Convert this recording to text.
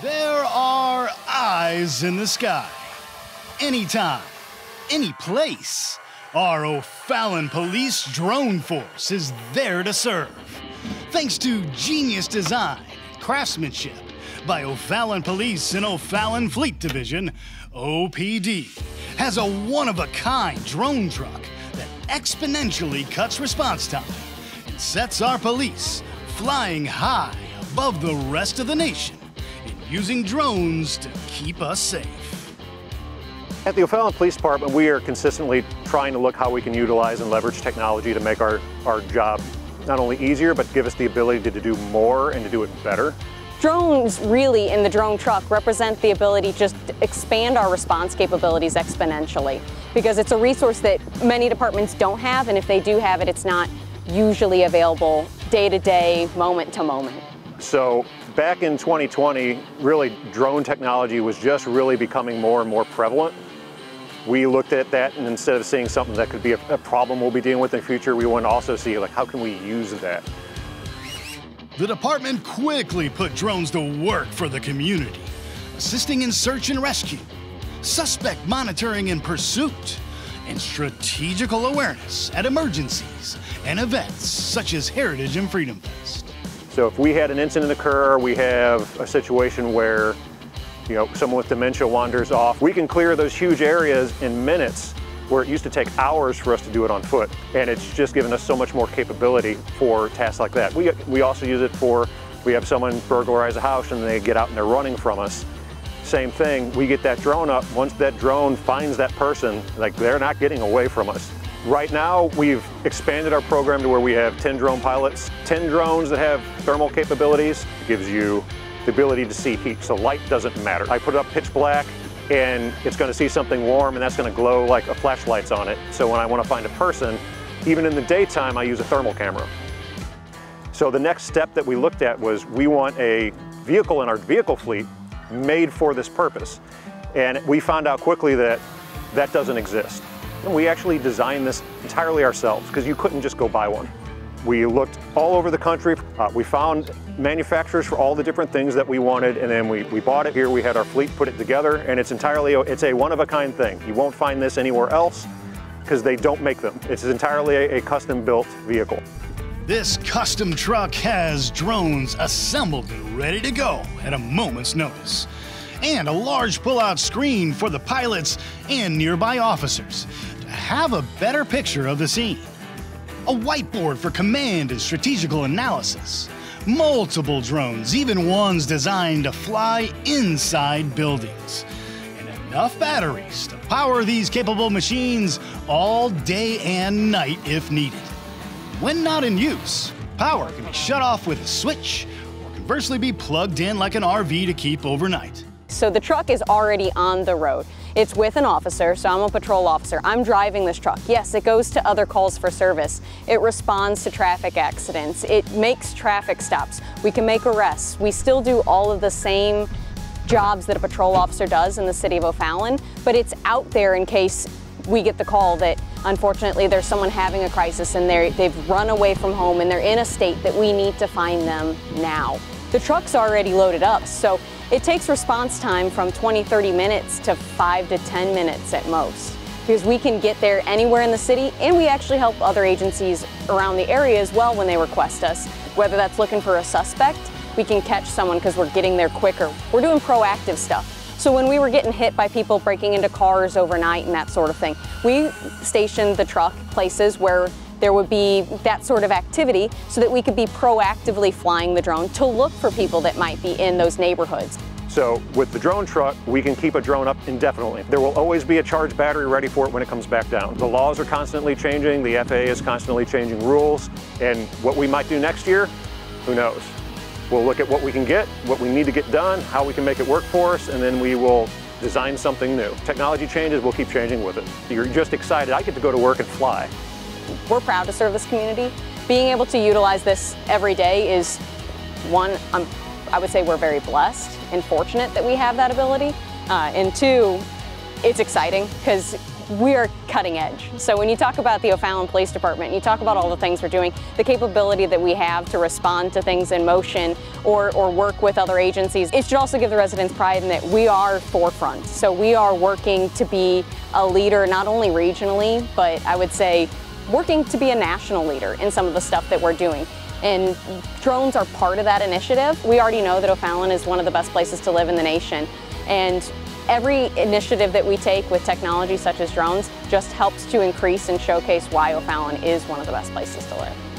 There are eyes in the sky. Anytime, any place, our O'Fallon Police Drone Force is there to serve. Thanks to genius design and craftsmanship by O'Fallon Police and O'Fallon Fleet Division, OPD has a one-of-a-kind drone truck that exponentially cuts response time and sets our police flying high above the rest of the nation and using drones to keep us safe. At the O'Fallon Police Department, we are consistently trying to look how we can utilize and leverage technology to make our job not only easier, but give us the ability to do more and to do it better. Drones really in the drone truck represent the ability to just expand our response capabilities exponentially, because it's a resource that many departments don't have, and if they do have it, it's not usually available day to day, moment to moment. So back in 2020, really drone technology was just really becoming more and more prevalent. We looked at that, and instead of seeing something that could be a problem we'll be dealing with in the future, we want to also see, like, how can we use that? The department quickly put drones to work for the community, assisting in search and rescue, suspect monitoring and pursuit, and strategical awareness at emergencies and events such as Heritage and Freedom Fest. So if we had an incident occur, we have a situation where, you know, someone with dementia wanders off, we can clear those huge areas in minutes where it used to take hours for us to do it on foot. And it's just given us so much more capability for tasks like that. We also use it for, we have someone burglarize a house and they get out and they're running from us. Same thing, we get that drone up. Once that drone finds that person, like, they're not getting away from us. Right now, we've expanded our program to where we have 10 drone pilots, 10 drones that have thermal capabilities. It gives you the ability to see heat, so light doesn't matter. I put it up pitch black, and it's going to see something warm, and that's going to glow like a flashlight's on it. So when I want to find a person, even in the daytime, I use a thermal camera. So the next step that we looked at was, we want a vehicle in our vehicle fleet made for this purpose, and we found out quickly that that doesn't exist. And we actually designed this entirely ourselves, because you couldn't just go buy one. We looked all over the country. We found manufacturers for all the different things that we wanted, and then we bought it here. We had our fleet put it together, and it's a one-of-a-kind thing. You won't find this anywhere else, because they don't make them. It's entirely a custom-built vehicle. This custom truck has drones assembled and ready to go at a moment's notice, and a large pull-out screen for the pilots and nearby officers to have a better picture of the scene. A whiteboard for command and strategical analysis. Multiple drones, even ones designed to fly inside buildings. And enough batteries to power these capable machines all day and night if needed. When not in use, power can be shut off with a switch, or conversely be plugged in like an RV to keep overnight. So the truck is already on the road. It's with an officer, so I'm a patrol officer. I'm driving this truck. Yes, it goes to other calls for service. It responds to traffic accidents. It makes traffic stops. We can make arrests. We still do all of the same jobs that a patrol officer does in the city of O'Fallon, but it's out there in case we get the call that, unfortunately, there's someone having a crisis and they've run away from home and they're in a state that we need to find them now. The truck's already loaded up, so it takes response time from 20-30 minutes to 5 to 10 minutes at most, because we can get there anywhere in the city, and we actually help other agencies around the area as well when they request us. Whether that's looking for a suspect, we can catch someone because we're getting there quicker. We're doing proactive stuff. So when we were getting hit by people breaking into cars overnight and that sort of thing, we stationed the truck places where there would be that sort of activity so that we could be proactively flying the drone to look for people that might be in those neighborhoods. So with the drone truck, we can keep a drone up indefinitely. There will always be a charged battery ready for it when it comes back down. The laws are constantly changing, the FAA is constantly changing rules, and what we might do next year, who knows? We'll look at what we can get, what we need to get done, how we can make it work for us, and then we will design something new. Technology changes, we'll keep changing with it. You're just excited, I get to go to work and fly. We're proud to serve this community. Being able to utilize this every day is one, I would say we're very blessed and fortunate that we have that ability. And two, it's exciting because we are cutting edge. So when you talk about the O'Fallon Police Department, you talk about all the things we're doing, the capability that we have to respond to things in motion or work with other agencies, it should also give the residents pride in that we are forefront. So we are working to be a leader, not only regionally, but I would say working to be a national leader in some of the stuff that we're doing. And drones are part of that initiative. We already know that O'Fallon is one of the best places to live in the nation. And every initiative that we take with technology such as drones just helps to increase and showcase why O'Fallon is one of the best places to live.